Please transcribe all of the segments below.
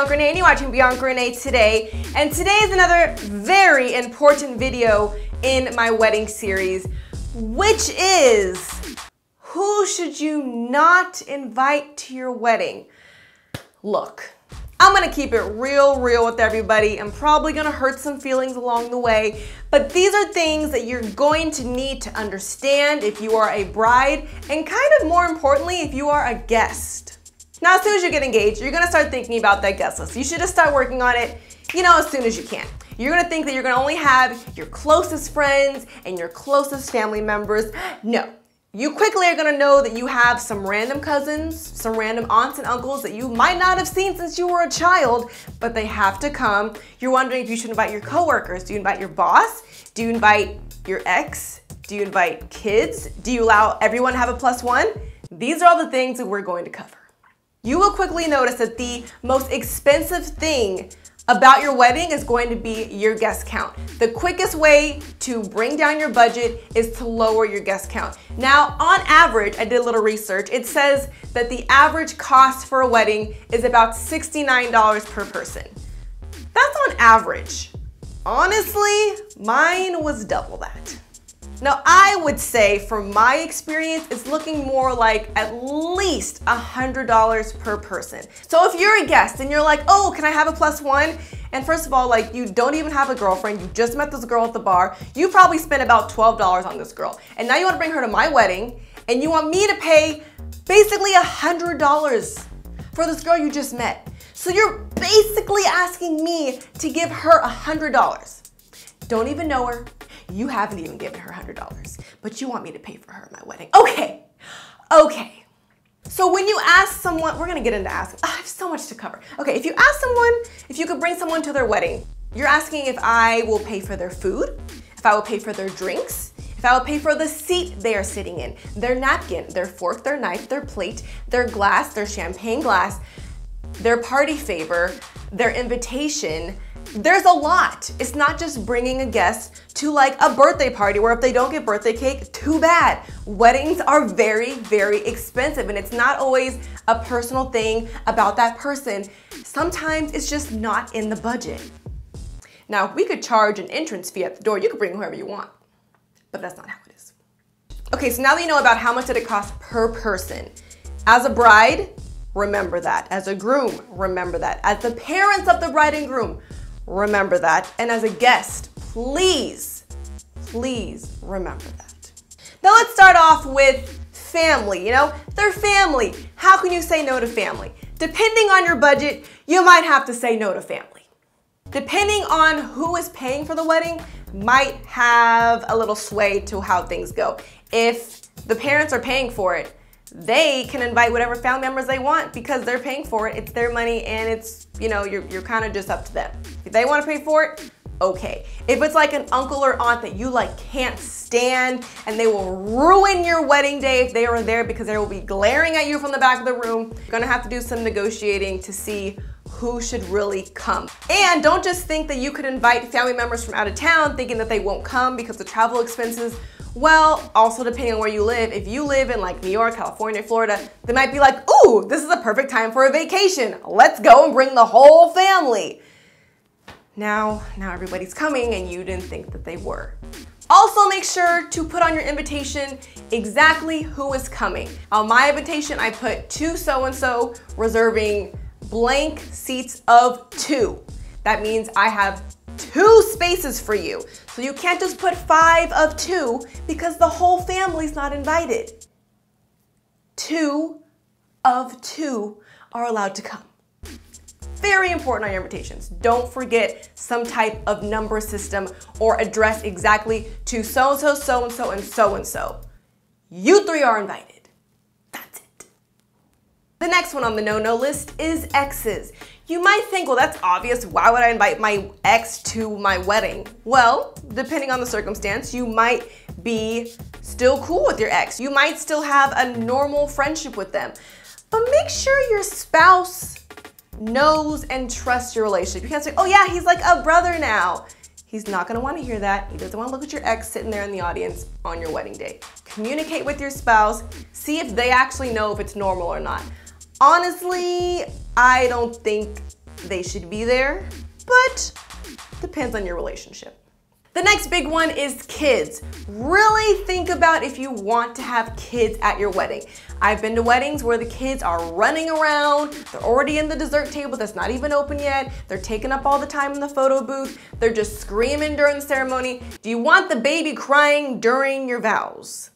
Beyond Green and you're watching Beyond Green today. And today is another very important video in my wedding series, which is who should you not invite to your wedding? Look, I'm gonna keep it real with everybody. I'm probably gonna hurt some feelings along the way, but these are things that you're going to need to understand if you are a bride, and kind of more importantly, if you are a guest. Now, as soon as you get engaged, you're gonna start thinking about that guest list. You should just start working on it, as soon as you can. You're gonna think that you're gonna only have your closest friends and your closest family members. No. You quickly are gonna know that you have some random cousins, some random aunts and uncles that you might not have seen since you were a child, but they have to come. You're wondering if you should invite your coworkers. Do you invite your boss? Do you invite your ex? Do you invite kids? Do you allow everyone to have a +1? These are all the things that we're going to cover. You will quickly notice that the most expensive thing about your wedding is going to be your guest count. The quickest way to bring down your budget is to lower your guest count. Now, on average, I did a little research. It says that the average cost for a wedding is about $69 per person. That's on average. Honestly, mine was double that. Now, I would say from my experience, it's looking more like at least $100 per person. So if you're a guest and you're like, oh, can I have a +1? And first of all, like, you don't even have a girlfriend. You just met this girl at the bar. You probably spent about $12 on this girl. And now you want to bring her to my wedding and you want me to pay basically $100 for this girl you just met. So you're basically asking me to give her $100. Don't even know her. You haven't even given her $100, but you want me to pay for her at my wedding. Okay. So when you ask someone, we're gonna get into asking. I have so much to cover. Okay, if you ask someone, if you could bring someone to their wedding, you're asking if I will pay for their food, if I will pay for their drinks, if I will pay for the seat they are sitting in, their napkin, their fork, their knife, their plate, their glass, their champagne glass, their party favor, their invitation. There's a lot. It's not just bringing a guest to like a birthday party where if they don't get birthday cake, too bad. Weddings are very expensive, and it's not always a personal thing about that person. Sometimes it's just not in the budget. Now, if we could charge an entrance fee at the door, you could bring whoever you want, but that's not how it is. Okay, so now that you know about how much did it cost per person, as a bride, remember that. As a groom, remember that. As the parents of the bride and groom, remember that. And as a guest, please remember that. Now let's start off with family. They're family. How can you say no to family? Depending on your budget, you might have to say no to family. Depending on who is paying for the wedding might have a little sway to how things go. If the parents are paying for it, they can invite whatever family members they want because they're paying for it. It's their money, and it's, you're kind of just up to them. If they want to pay for it, okay. If it's like an uncle or aunt that you like can't stand and they will ruin your wedding day if they are there because they will be glaring at you from the back of the room, you're gonna have to do some negotiating to see who should really come. And don't just think that you could invite family members from out of town thinking that they won't come because the travel expenses. Well, also depending on where you live, if you live in like New York, California, Florida, they might be like, ooh, this is a perfect time for a vacation. Let's go and bring the whole family. Now everybody's coming and you didn't think that they were. Also, make sure to put on your invitation exactly who is coming. On my invitation, I put to so-and-so reserving blank seats of 2. That means I have 2 spaces for you. So you can't just put 5 of 2 because the whole family's not invited. 2 of 2 are allowed to come. Very important on your invitations. Don't forget some type of number system or address exactly to so-and-so, so-and-so, and so-and-so. You 3 are invited. That's it. The next one on the no-no list is exes. You might think, well, that's obvious. Why would I invite my ex to my wedding? Well, depending on the circumstance, you might be still cool with your ex. You might still have a normal friendship with them. But make sure your spouse knows and trusts your relationship. You can't say, oh yeah, he's like a brother now. He's not gonna wanna hear that. He doesn't wanna look at your ex sitting there in the audience on your wedding day. Communicate with your spouse. See if they actually know if it's normal or not. Honestly, I don't think they should be there, but depends on your relationship. The next big one is kids. Really think about if you want to have kids at your wedding. I've been to weddings where the kids are running around, they're already in the dessert table that's not even open yet, they're taking up all the time in the photo booth, they're just screaming during the ceremony. Do you want the baby crying during your vows?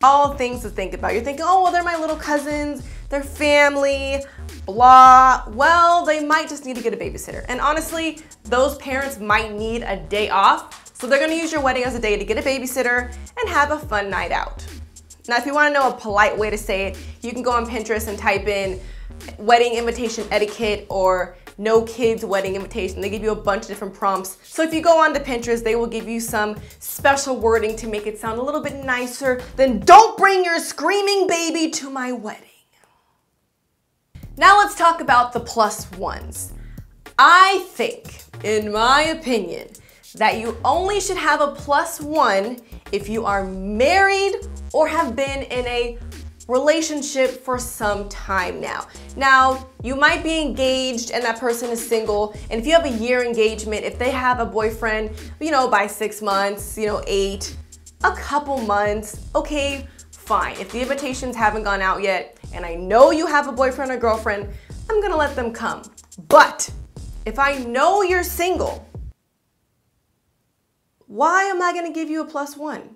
All things to think about. You're thinking, oh, well, they're my little cousins, they're family, blah. Well, they might just need to get a babysitter. And honestly, those parents might need a day off. So they're gonna use your wedding as a day to get a babysitter and have a fun night out. Now, if you wanna know a polite way to say it, you can go on Pinterest and type in wedding invitation etiquette or no kids wedding invitation. They give you a bunch of different prompts. So if you go on to Pinterest, they will give you some special wording to make it sound a little bit nicer than "Don't bring your screaming baby to my wedding." Now let's talk about the plus ones. I think, in my opinion, that you only should have a plus one if you are married or have been in a relationship for some time now. Now, you might be engaged and that person is single, and if you have a year engagement, if they have a boyfriend, you know, by 6 months, you know, 8, a couple months, okay, fine. If the invitations haven't gone out yet, and I know you have a boyfriend or girlfriend, I'm gonna let them come. But if I know you're single, why am I gonna give you a plus one?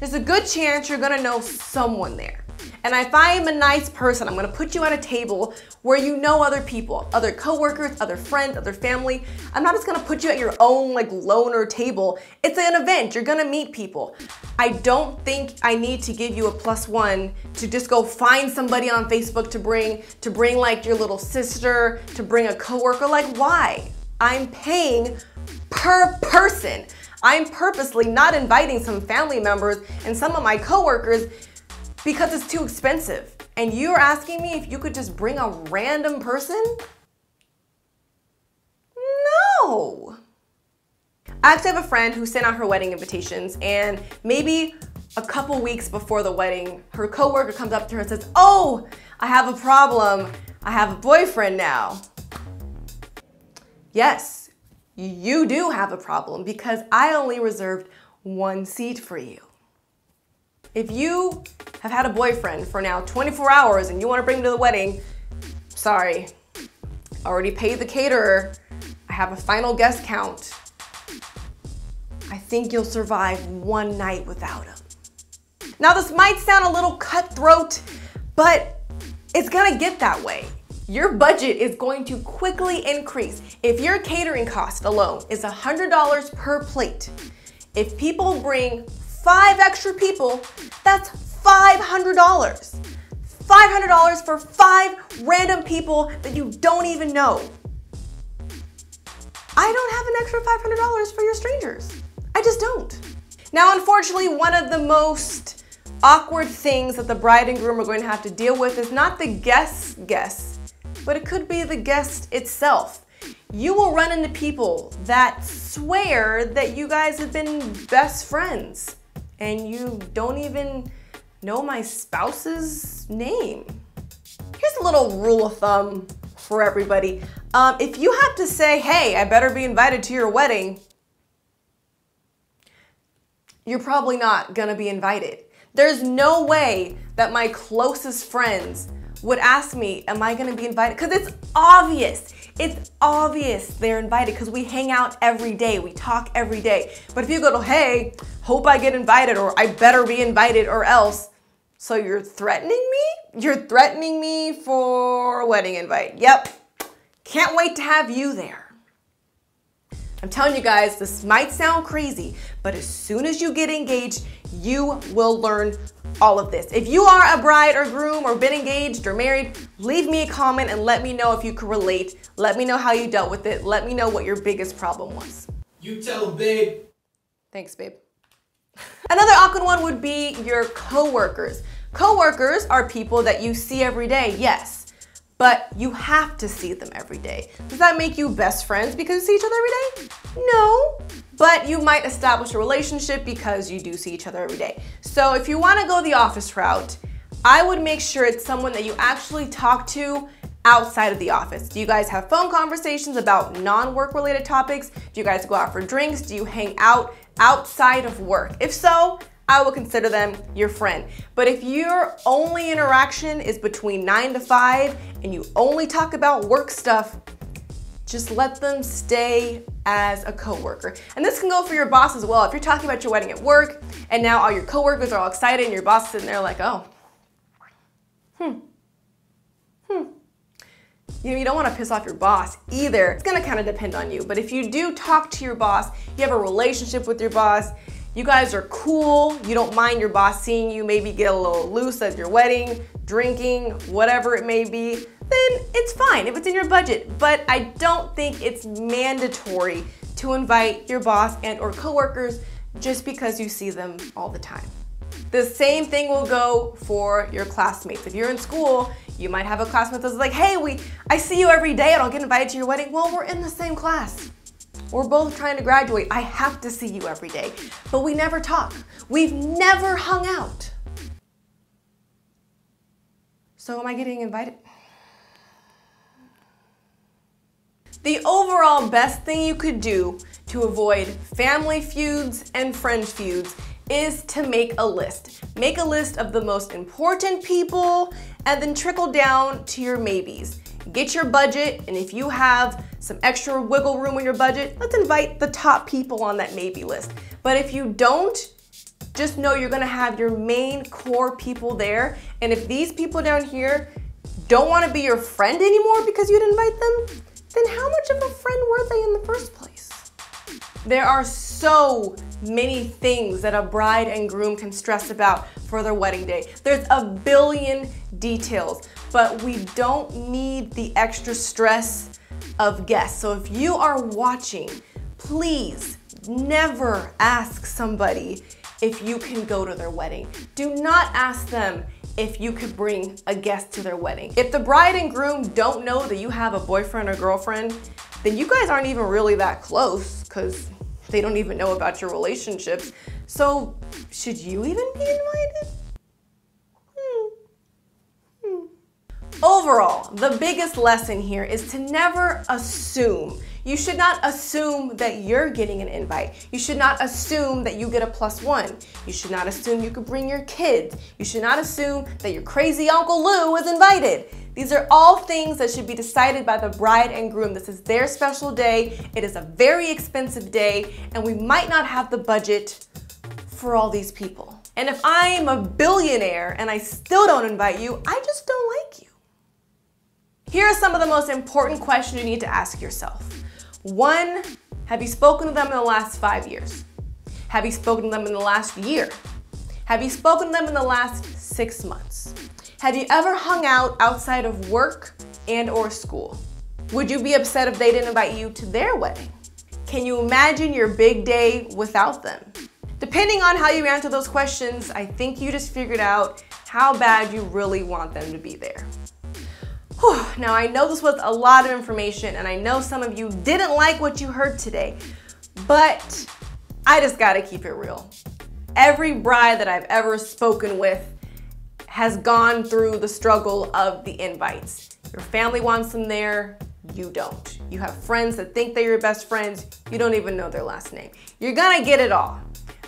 There's a good chance you're gonna know someone there. And if I am a nice person, I'm gonna put you at a table where you know other people, other coworkers, other friends, other family. I'm not just gonna put you at your own like loner table. It's an event, you're gonna meet people. I don't think I need to give you a plus one to just go find somebody on Facebook to bring like your little sister, to bring a coworker, like why? I'm paying per person. I'm purposely not inviting some family members and some of my coworkers because it's too expensive. And you're asking me if you could just bring a random person? No. I actually have a friend who sent out her wedding invitations, and maybe a couple weeks before the wedding, her coworker comes up to her and says, "Oh, I have a problem. I have a boyfriend now." Yes, you do have a problem because I only reserved one seat for you. If you have had a boyfriend for now 24 hours and you want to bring him to the wedding, sorry, I already paid the caterer. I have a final guest count. I think you'll survive one night without him. Now this might sound a little cutthroat, but it's gonna get that way. Your budget is going to quickly increase. If your catering cost alone is $100 per plate, if people bring 5 extra people, that's $500. $500 for 5 random people that you don't even know. I don't have an extra $500 for your strangers. I just don't. Now, unfortunately, one of the most awkward things that the bride and groom are going to have to deal with is not the guest's guess, but it could be the guest itself. You will run into people that swear that you guys have been best friends, and you don't even know my spouse's name. Here's a little rule of thumb for everybody. If you have to say, "Hey, I better be invited to your wedding," you're probably not gonna be invited. There's no way that my closest friends would ask me, am I gonna be invited? Because it's obvious they're invited because we hang out every day, we talk every day. But if you go to, "Hey, hope I get invited," or "I better be invited or else," so you're threatening me? You're threatening me for a wedding invite. Yep, can't wait to have you there. I'm telling you guys, this might sound crazy, but as soon as you get engaged, you will learn all of this. If you are a bride or groom or been engaged or married, leave me a comment and let me know if you can relate. Let me know how you dealt with it. Let me know what your biggest problem was. You tell, babe. Thanks, babe. Another awkward one would be your coworkers. Coworkers are people that you see every day, yes, but you have to see them every day. Does that make you best friends because you see each other every day? No. But you might establish a relationship because you do see each other every day. So if you want to go the office route, I would make sure it's someone that you actually talk to outside of the office? Do you guys have phone conversations about non-work related topics? Do you guys go out for drinks? Do you hang out outside of work? If so, I will consider them your friend. But if your only interaction is between 9 to 5 and you only talk about work stuff, just let them stay as a coworker. And this can go for your boss as well. If you're talking about your wedding at work and now all your coworkers are all excited and your boss is sitting there like, oh, you know, you don't want to piss off your boss either. It's going to kind of depend on you. But if you do talk to your boss, you have a relationship with your boss, you guys are cool, you don't mind your boss seeing you maybe get a little loose at your wedding, drinking, whatever it may be, then it's fine if it's in your budget. But I don't think it's mandatory to invite your boss and or coworkers just because you see them all the time. The same thing will go for your classmates. If you're in school, you might have a classmate that's like, hey, I see you every day, I don't get invited to your wedding. Well, we're in the same class. We're both trying to graduate. I have to see you every day, but we never talk. We've never hung out. So am I getting invited? The overall best thing you could do to avoid family feuds and friend feuds is to make a list. Make a list of the most important people and then trickle down to your maybes. Get your budget, and if you have some extra wiggle room in your budget, let's invite the top people on that maybe list. But if you don't, just know you're gonna have your main core people there, and if these people down here don't wanna be your friend anymore because you didn't invite them, then how much of a friend were they in the first place? There are so many things that a bride and groom can stress about for their wedding day. There's a billion details, but we don't need the extra stress of guests. So if you are watching, please never ask somebody if you can go to their wedding. Do not ask them if you could bring a guest to their wedding. If the bride and groom don't know that you have a boyfriend or girlfriend, then you guys aren't even really that close because they don't even know about your relationships. So should you even be invited? Overall, the biggest lesson here is to never assume. You should not assume that you're getting an invite. You should not assume that you get a +1. You should not assume you could bring your kids. You should not assume that your crazy Uncle Lou is invited. These are all things that should be decided by the bride and groom. This is their special day. It is a very expensive day, and we might not have the budget for all these people. And if I'm a billionaire and I still don't invite you, I just don't like you. Here are some of the most important questions you need to ask yourself. 1, have you spoken to them in the last 5 years? Have you spoken to them in the last year? Have you spoken to them in the last 6 months? Have you ever hung out outside of work and or school? Would you be upset if they didn't invite you to their wedding? Can you imagine your big day without them? Depending on how you answer those questions, I think you just figured out how bad you really want them to be there. Whew. Now I know this was a lot of information and I know some of you didn't like what you heard today, but I just gotta keep it real. Every bride that I've ever spoken with has gone through the struggle of the invites. Your family wants them there, you don't. You have friends that think they're your best friends, you don't even know their last name. You're gonna get it all.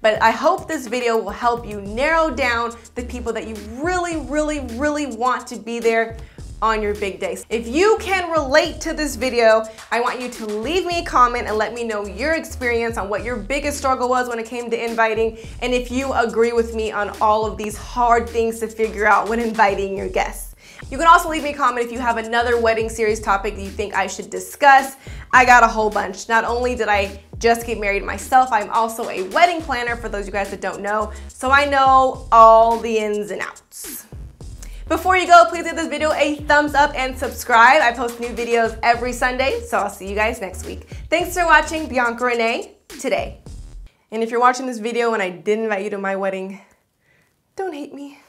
But I hope this video will help you narrow down the people that you really, really, really want to be there on your big day. If you can relate to this video, I want you to leave me a comment and let me know your experience on what your biggest struggle was when it came to inviting, and if you agree with me on all of these hard things to figure out when inviting your guests. You can also leave me a comment if you have another wedding series topic that you think I should discuss. I got a whole bunch. Not only did I just get married myself, I'm also a wedding planner for those of you guys that don't know, so I know all the ins and outs. Before you go, please give this video a thumbs up and subscribe. I post new videos every Sunday, so I'll see you guys next week. Thanks for watching Bianca Renee Today. And if you're watching this video and I didn't invite you to my wedding, don't hate me.